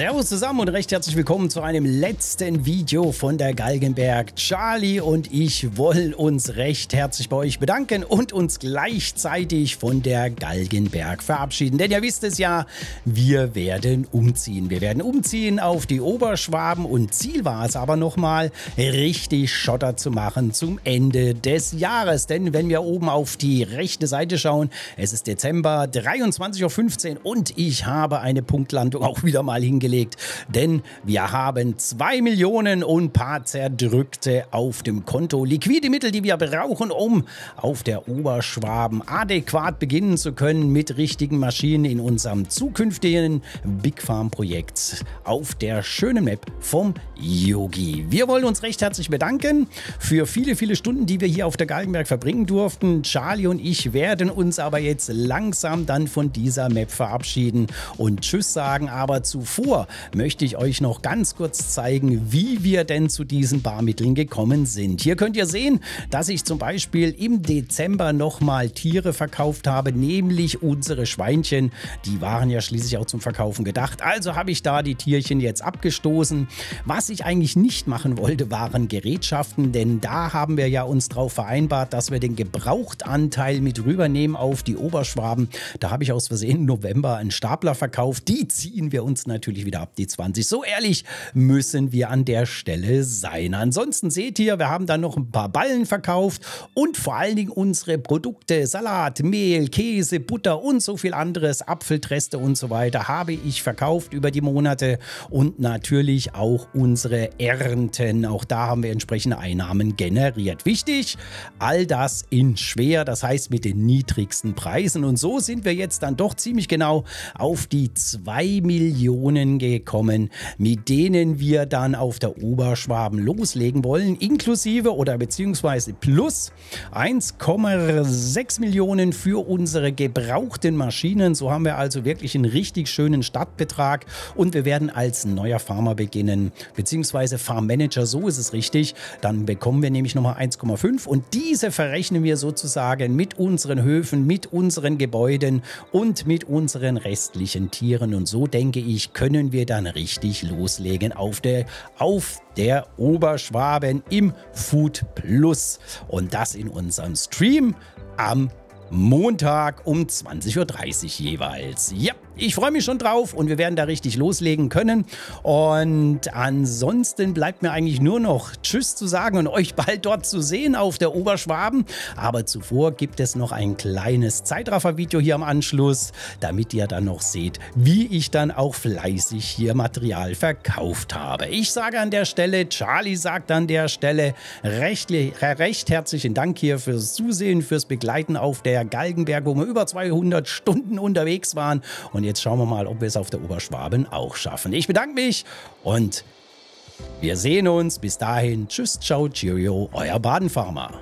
Servus zusammen und recht herzlich willkommen zu einem letzten Video von der Galgenberg. Charlie und ich wollen uns recht herzlich bei euch bedanken und uns gleichzeitig von der Galgenberg verabschieden. Denn ihr wisst es ja, wir werden umziehen. Wir werden umziehen auf die Oberschwaben und Ziel war es aber nochmal, richtig Schotter zu machen zum Ende des Jahres. Denn wenn wir oben auf die rechte Seite schauen, es ist Dezember 23:15 Uhr und ich habe eine Punktlandung auch wieder mal hingelegt, denn wir haben 2 Millionen und ein paar Zerdrückte auf dem Konto. Liquide Mittel, die wir brauchen, um auf der Oberschwaben adäquat beginnen zu können mit richtigen Maschinen in unserem zukünftigen Big Farm Projekt auf der schönen Map vom Yogi. Wir wollen uns recht herzlich bedanken für viele, viele Stunden, die wir hier auf der Galgenberg verbringen durften. Charlie und ich werden uns aber jetzt langsam dann von dieser Map verabschieden und Tschüss sagen, aber zuvor möchte ich euch noch ganz kurz zeigen, wie wir denn zu diesen Barmitteln gekommen sind. Hier könnt ihr sehen, dass ich zum Beispiel im Dezember nochmal Tiere verkauft habe, nämlich unsere Schweinchen. Die waren ja schließlich auch zum Verkaufen gedacht. Also habe ich da die Tierchen jetzt abgestoßen. Was ich eigentlich nicht machen wollte, waren Gerätschaften, denn da haben wir ja uns drauf vereinbart, dass wir den Gebrauchtanteil mit rübernehmen auf die Oberschwaben. Da habe ich aus Versehen im November einen Stapler verkauft. Die ziehen wir uns natürlich wieder ab, die 20. So ehrlich müssen wir an der Stelle sein. Ansonsten seht ihr, wir haben dann noch ein paar Ballen verkauft und vor allen Dingen unsere Produkte, Salat, Mehl, Käse, Butter und so viel anderes, Apfeltreste und so weiter, habe ich verkauft über die Monate und natürlich auch unsere Ernten. Auch da haben wir entsprechende Einnahmen generiert. Wichtig, all das in schwer, das heißt mit den niedrigsten Preisen. Und so sind wir jetzt dann doch ziemlich genau auf die 2 Millionen gekommen, mit denen wir dann auf der Oberschwaben loslegen wollen, inklusive oder beziehungsweise plus 1,6 Millionen für unsere gebrauchten Maschinen. So haben wir also wirklich einen richtig schönen Startbetrag und wir werden als neuer Farmer beginnen, beziehungsweise Farmmanager, so ist es richtig. Dann bekommen wir nämlich nochmal 1,5 und diese verrechnen wir sozusagen mit unseren Höfen, mit unseren Gebäuden und mit unseren restlichen Tieren. Und so, denke ich, können wir dann richtig loslegen auf der Oberschwaben im Food Plus. Und das in unserem Stream am Montag um 20:30 Uhr jeweils. Ja, ich freue mich schon drauf und wir werden da richtig loslegen können. Und ansonsten bleibt mir eigentlich nur noch Tschüss zu sagen und euch bald dort zu sehen auf der Oberschwaben. Aber zuvor gibt es noch ein kleines Zeitraffer-Video hier am Anschluss, damit ihr dann noch seht, wie ich dann auch fleißig hier Material verkauft habe. Ich sage an der Stelle, Charlie sagt an der Stelle recht herzlichen Dank hier fürs Zusehen, fürs Begleiten auf der Galgenberg, wo wir über 200 Stunden unterwegs waren. Und jetzt schauen wir mal, ob wir es auf der Oberschwaben auch schaffen. Ich bedanke mich und wir sehen uns. Bis dahin. Tschüss, ciao, cheerio, euer Baden-Farmer.